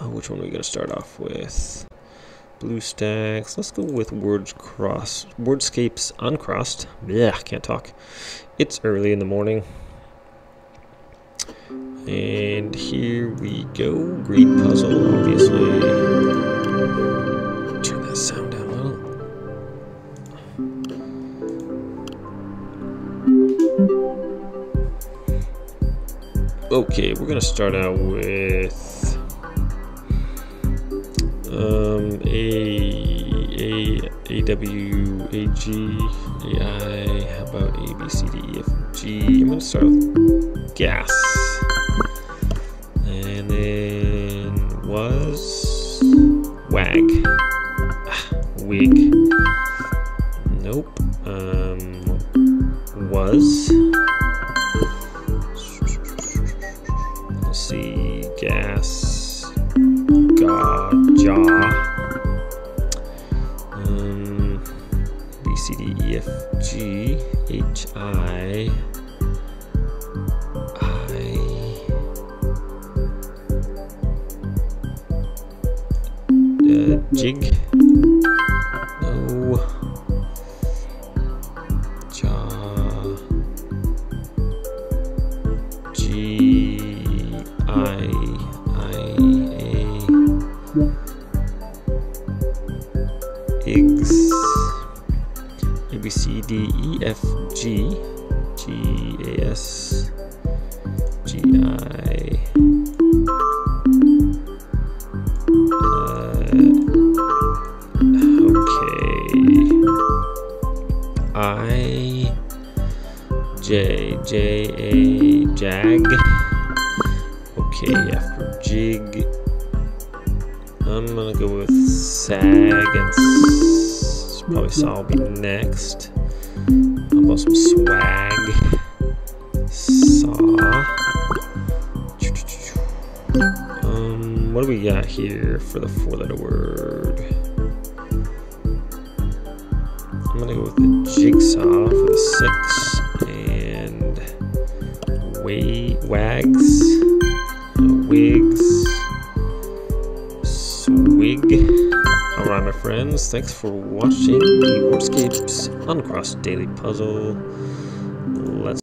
Which one are we going to start off with? Blue stacks. Let's go with Wordscapes Uncrossed. Yeah, can't talk. It's early in the morning. And here we go. Great puzzle, obviously. Turn that sound down a little. Okay, we're gonna start out with A W A G A I. How about A B C D E F G? I'm gonna start with gas. And then was wag, wig, nope, was, let's see, gas, jaw, B, C, D, E, F, G, H, jig, no, jaw, G, I, A, eggs, A, B, C, D, E, F, G, G, A, S, G, I, I, J, J, A, jag, okay, F for jig, I'm gonna go with sag, and probably saw will be next. How about some swag, saw, what do we got here for the four-letter word? I'm gonna go with the jigsaw for the six, and wags, wigs, swig. Alright my friends, thanks for watching the Wordscapes Uncrossed Daily Puzzle.